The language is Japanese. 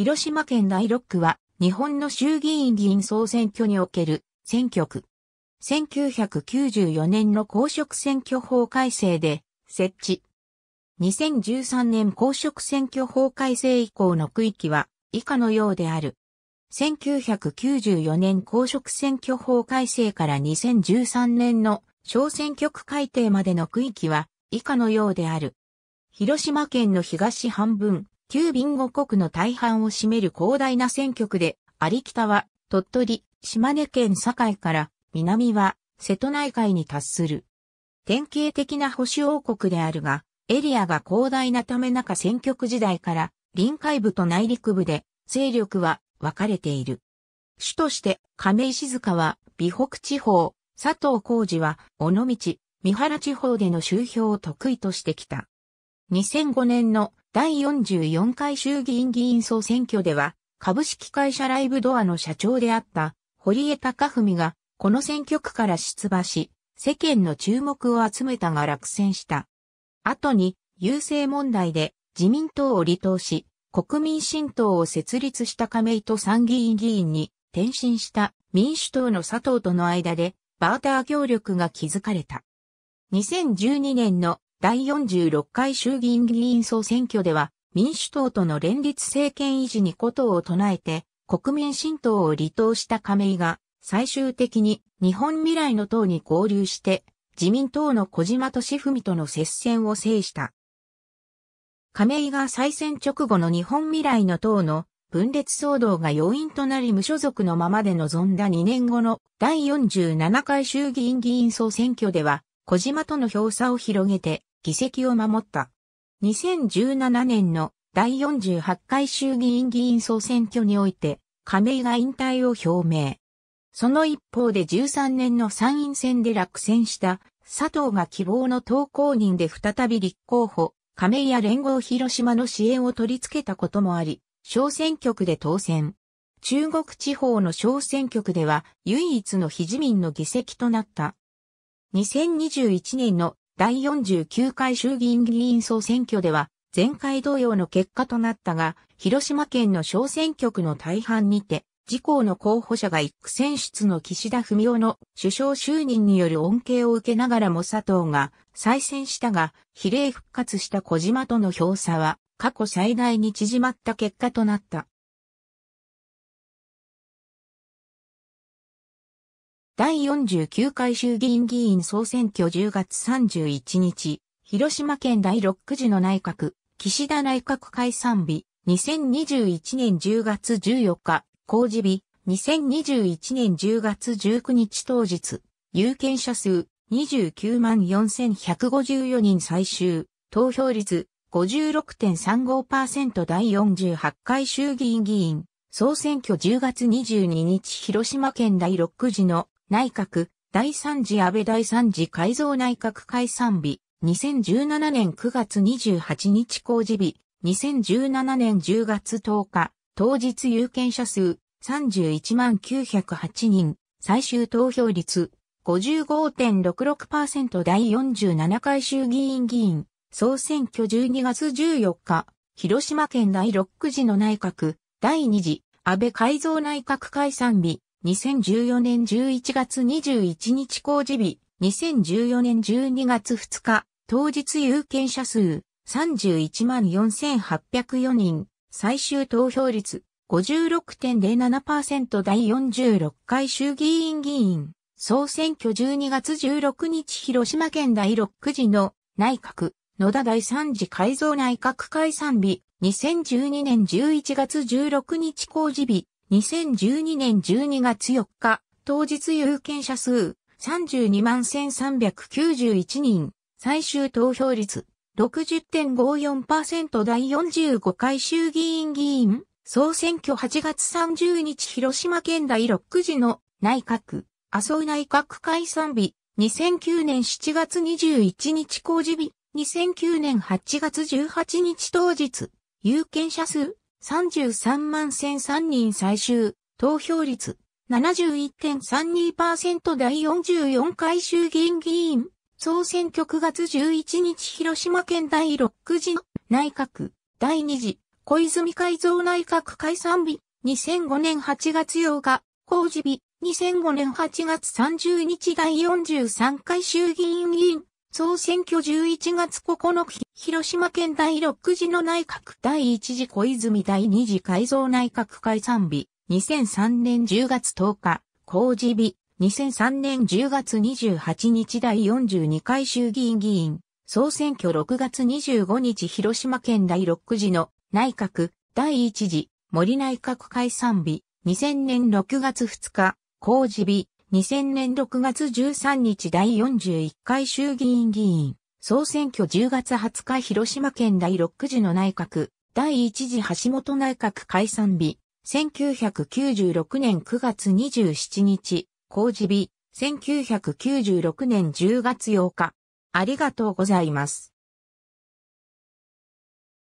広島県第6区は、日本の衆議院議員総選挙における選挙区。1994年の公職選挙法改正で設置。2013年公職選挙法改正以降の区域は以下のようである。1994年公職選挙法改正から2013年の小選挙区改定までの区域は以下のようである。広島県の東半分、旧備後国の大半を占める広大な選挙区で、あり北は鳥取、島根県境から、南は瀬戸内海に達する。典型的な保守王国であるが、エリアが広大なため中選挙区時代から、臨海部と内陸部で、勢力は分かれている。主として、亀井静香は、美北地方、佐藤浩二は、尾道、三原地方での集票を得意としてきた。2005年の第44回衆議院議員総選挙では、株式会社ライブドアの社長であった、堀江貴文が、この選挙区から出馬し、世間の注目を集めたが落選した。後に、郵政問題で自民党を離党し、国民新党を設立した亀井と参議院議員に転身した民主党の佐藤との間で、バーター協力が築かれた。2012年の第46回衆議院議員総選挙では、民主党との連立政権維持にことを唱えて、国民新党を離党した亀井が、最終的に日本未来の党に合流して、自民党の小島敏文との接戦を制した。亀井が再選直後の日本未来の党の分裂騒動が要因となり無所属のままで臨んだ2年後の第47回衆議院議員総選挙では、小島との票差を広げて、議席を守った。2017年の第48回衆議院議員総選挙において、亀井が引退を表明。その一方で13年の参院選で落選した佐藤が希望の党公認で再び立候補、亀井や連合広島の支援を取り付けたこともあり、小選挙区で当選。中国地方の小選挙区では唯一の非自民の議席となった。2021年の第49回衆議院議員総選挙では前回同様の結果となったが、広島県の小選挙区の大半にて、自公の候補者が一区選出の岸田文雄の首相就任による恩恵を受けながらも佐藤が再選したが、比例復活した小島との票差は過去最大に縮まった結果となった。第49回衆議院議員総選挙10月31日、広島県第6区時の内閣、岸田内閣解散日、2021年10月14日。公示日、2021年10月19日当日、有権者数、294,154 人最終、投票率、56.35% 第48回衆議院議員、総選挙10月22日広島県第6区時の内閣、第3次安倍第3次改造内閣解散日、2017年9月28日公示日、2017年10月10日、当日有権者数 319,008 人、最終投票率 55.66% 第47回衆議院議員、総選挙12月14日、広島県第6区時の内閣、第2次安倍改造内閣解散日、2014年11月21日公示日、2014年12月2日、当日有権者数 314,804 人。最終投票率 56.07% 第46回衆議院議員、総選挙12月16日広島県第6区時の内閣、野田第3次改造内閣解散日、2012年11月16日公示日、2012年12月4日、当日有権者数 321,391 人、最終投票率60.54% 第45回衆議院議員、総選挙8月30日広島県第6区時の内閣、麻生内閣解散日、2009年7月21日公示日、2009年8月18日当日、有権者数、331,003 人最終、投票率、71.32% 第44回衆議院議員、総選挙9月11日広島県第6区時の内閣、第2次小泉改造内閣解散日、2005年8月8日、公示日、2005年8月30日第43回衆議院議員、総選挙11月9日、広島県第6次の内閣第1次小泉第2次改造内閣解散日、2003年10月10日、公示日、2003年10月28日第42回衆議院議員、総選挙6月25日広島県第6次の内閣第1次森内閣解散日、2000年6月2日、公示日、2000年6月13日第41回衆議院議員、総選挙10月20日広島県第6次の内閣、第1次橋本内閣解散日、1996年9月27日、公示日、1996年10月8日。ありがとうございます。